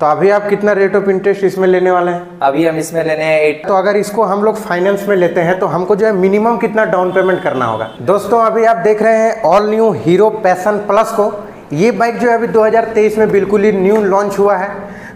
तो अभी आप कितना रेट ऑफ इंटरेस्ट इसमें लेने वाले हैं? अभी हम इसमें लेने हैं 8। तो अगर इसको हम लोग फाइनेंस में लेते हैं तो हमको जो है मिनिमम कितना डाउन पेमेंट करना होगा? दोस्तों अभी आप देख रहे हैं all new Hero Passion plus को। ये बाइक जो है अभी 2023 में बिल्कुल ही न्यू लॉन्च हुआ है।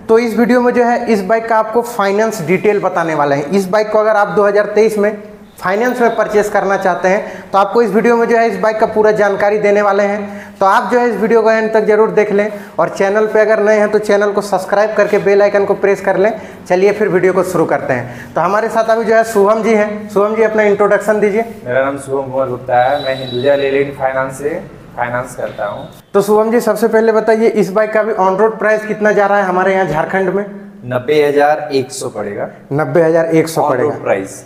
तो इस वीडियो में जो है इस बाइक का आपको फाइनेंस डिटेल बताने वाले हैं। इस बाइक को अगर आप 2023 में फाइनेंस में परचेस करना चाहते हैं तो आपको इस वीडियो में जो है इस बाइक का पूरा जानकारी देने वाले हैं। तो आप जो है इस वीडियो को एंड तक जरूर देख लें और चैनल पे अगर नए हैं तो चैनल को सब्सक्राइब करके बेल आइकन को प्रेस कर लें। चलिए फिर वीडियो को शुरू करते हैं। तो हमारे साथ अभी जो है शुभम जी हैं। शुभम जी अपना इंट्रोडक्शन दीजिए। मेरा नाम शुभम कुमार गुप्ता है, मैं हिंदुजा लेलैंड फाइनेंस से फाइनेंस करता हूँ। तो शुभम जी सबसे पहले बताइए इस बाइक का भी ऑन रोड प्राइस कितना जा रहा है हमारे यहाँ झारखंड में? 90,100 पड़ेगा। 90,100 पड़ेगा प्राइस।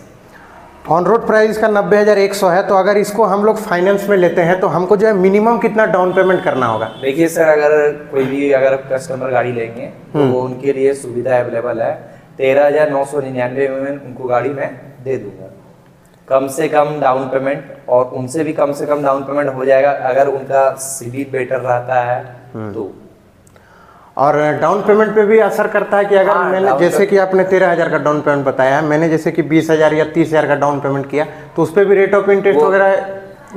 ऑन रोड प्राइस का 90,100 है। तो अगर इसको हम लोग फाइनेंस में लेते हैं तो हमको जो है मिनिमम कितना डाउन पेमेंट करना होगा? देखिए सर, अगर कोई भी अगर कस्टमर गाड़ी लेंगे तो वो उनके लिए सुविधा अवेलेबल है। 13,999 में उनको गाड़ी मैं दे दूंगा, कम से कम डाउन पेमेंट, और उनसे भी कम से कम डाउन पेमेंट हो जाएगा अगर उनका सिविल बेटर रहता है तो। और डाउन पेमेंट पे भी असर करता है कि अगर मैंने जैसे कि आपने 13,000 का डाउन पेमेंट बताया, मैंने जैसे कि 20,000 या 30,000 का डाउन पेमेंट किया तो उस पर भी रेट ऑफ इंटरेस्ट वगैरह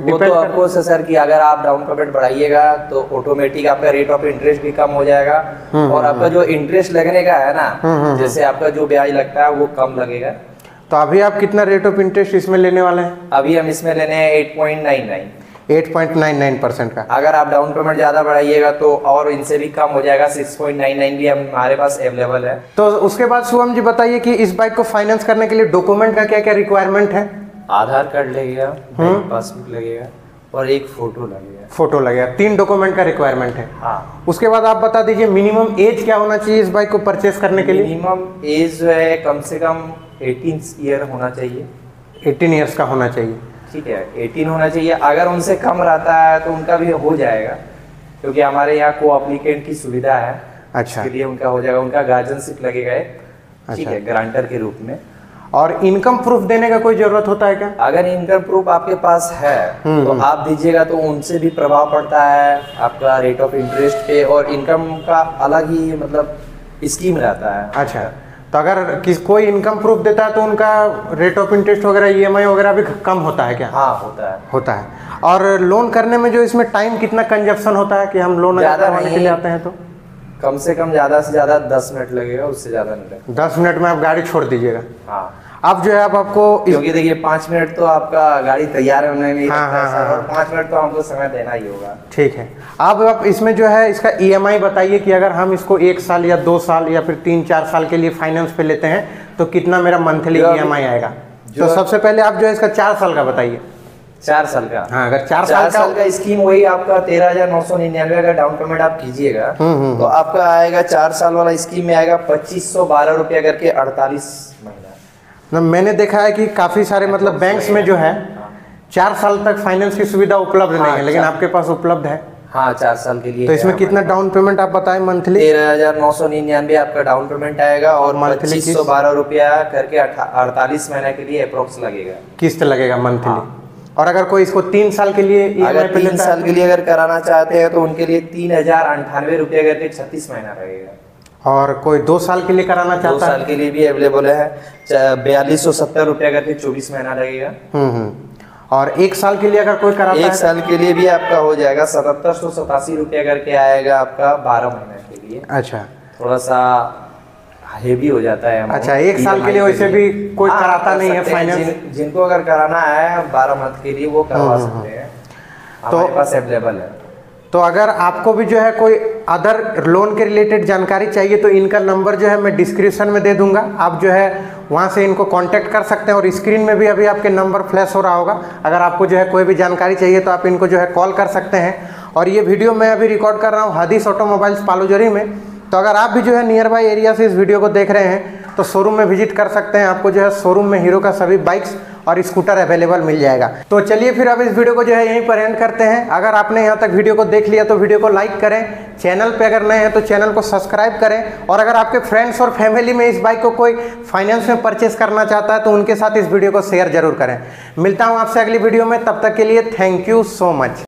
डिपेंड आपको सर कि अगर आप डाउन पेमेंट बढ़ाइएगा तो ऑटोमेटिक आपका रेट ऑफ इंटरेस्ट भी कम हो जाएगा और आपका जो इंटरेस्ट लगने का है ना, जैसे आपका जो ब्याज लगता है वो कम लगेगा। तो अभी आप कितना रेट ऑफ इंटरेस्ट इसमें लेने वाले हैं? अभी हम इसमें लेने हैं 8.99% का। अगर आप डाउन पेमेंट ज़्यादा बढ़ाइएगा तो और इनसे भी कम हो जाएगा। 6.99 भी हमारे पास अवेलेबल है। तो उसके बाद शुभम जी बताइए कि इस बाइक को फाइनेंस करने के लिए डॉक्यूमेंट का क्या क्या रिक्वायरमेंट है? आधार कार्ड लगेगा, पासबुक लगेगा और एक फोटो लगेगा। 3 डॉक्यूमेंट का रिक्वायरमेंट है। हाँ। उसके बाद आप बता दीजिए मिनिमम एज क्या होना चाहिए इस बाइक को परचेस करने के लिए? मिनिमम एज जो है कम से कम 18 ईयर होना चाहिए। 18 ईयर्स का होना चाहिए। ठीक है, 18 होना चाहिए। अगर उनसे कम रहता है तो उनका भी हो जाएगा, क्योंकि हमारे यहाँ को एप्लीकेंट की सुविधा है। अच्छा, इसलिए उनका हो जाएगा, उनका गार्जियनशिप लगेगा। अच्छा। ठीक है, गारंटर के रूप में। और इनकम प्रूफ देने का कोई जरूरत होता है क्या? अगर इनकम प्रूफ आपके पास है तो आप दीजिएगा, तो उनसे भी प्रभाव पड़ता है आपका रेट ऑफ इंटरेस्ट पे, और इनकम का अलग ही मतलब स्कीम रहता है। अच्छा, तो अगर कोई इनकम प्रूफ देता है तो उनका रेट ऑफ इंटरेस्ट वगैरह EMI वगैरह भी कम होता है क्या? हाँ, होता है। और लोन करने में जो इसमें टाइम कितना कंजप्शन होता है कि हम लोन करवाने के लिए आते हैं तो? कम से कम ज़्यादा से ज़्यादा 10 मिनट लगेगा, उससे ज़्यादा नहीं लगेगा। 10 मिनट में आप गाड़ी छोड़ दीजिएगा। हाँ, आप जो है आपको क्योंकि देखिए 5 मिनट तो आपका गाड़ी तैयार होने में ही लगता है सर, और 5 मिनट तो हमको समय देना ही होगा। ठीक है, आप इसमें जो है इसका EMI बताइए कि अगर हम इसको 1 साल या 2 साल या फिर 3-4 साल के लिए फाइनेंस पे लेते हैं तो कितना मेरा मंथली EMI आएगा? तो सबसे पहले आप जो है इसका 4 साल का बताइए। 4 साल का? हाँ, अगर 4 साल का स्कीम वही आपका 13,999 का डाउन पेमेंट आप कीजिएगा तो आपका आएगा 4 साल वाला स्कीम में आएगा 2,512 रुपया करके 48 महीना। तो मैंने देखा है कि काफ़ी सारे मतलब बैंक्स में जो है 4 साल तक फाइनेंस की सुविधा उपलब्ध नहीं है, लेकिन आपके पास उपलब्ध है। हाँ, 4 साल के लिए। तो इसमें कितना डाउन पेमेंट आप बताएं मंथली? 13,999 आपका डाउन पेमेंट आएगा और मंथली 2,512 रुपया करके 48 महीने के लिए अप्रोक्स लगेगा, किस्त लगेगा मंथली। और अगर कोई इसको 3 साल के लिए अगर कराना चाहते हैं तो उनके लिए 3,098 रुपया करके 36 महीना रहेगा। और कोई 2 साल के लिए कराना चाहता है, 2 साल के लिए भी अवेलेबल है, 4,270 रुपया करके 24 महीना लगेगा। और 1 साल के लिए अगर कोई कराना, 1 साल के लिए भी आपका हो जाएगा 7,087 रुपया करके आएगा आपका 12 महीना के लिए। अच्छा, थोड़ा सा हेवी हो जाता है। अच्छा, 1 साल के लिए वैसे भी कोई कराता नहीं है फाइनेंस। जिनको अगर कराना है 12 मंथ के लिए वो करवा सकते हैं, हमारे पास अवेलेबल है। तो अगर आपको भी जो है कोई अदर लोन के रिलेटेड जानकारी चाहिए तो इनका नंबर जो है मैं डिस्क्रिप्शन में दे दूंगा, आप जो है वहां से इनको कांटेक्ट कर सकते हैं। और स्क्रीन में भी अभी आपके नंबर फ्लैश हो रहा होगा। अगर आपको जो है कोई भी जानकारी चाहिए तो आप इनको जो है कॉल कर सकते हैं। और ये वीडियो मैं अभी रिकॉर्ड कर रहा हूँ हदीस ऑटोमोबाइल्स पालोजोरी में। तो अगर आप भी जो है नियर बाई एरिया से इस वीडियो को देख रहे हैं तो शोरूम में विजिट कर सकते हैं। आपको जो है शोरूम में हीरो का सभी बाइक्स और स्कूटर अवेलेबल मिल जाएगा। तो चलिए फिर अब इस वीडियो को जो है यहीं पर एंड करते हैं। अगर आपने यहाँ तक वीडियो को देख लिया तो वीडियो को लाइक करें, चैनल पे अगर नए हैं तो चैनल को सब्सक्राइब करें। और अगर आपके फ्रेंड्स और फैमिली में इस बाइक को कोई फाइनेंस में परचेस करना चाहता है तो उनके साथ इस वीडियो को शेयर जरूर करें। मिलता हूँ आपसे अगली वीडियो में, तब तक के लिए थैंक यू सो मच।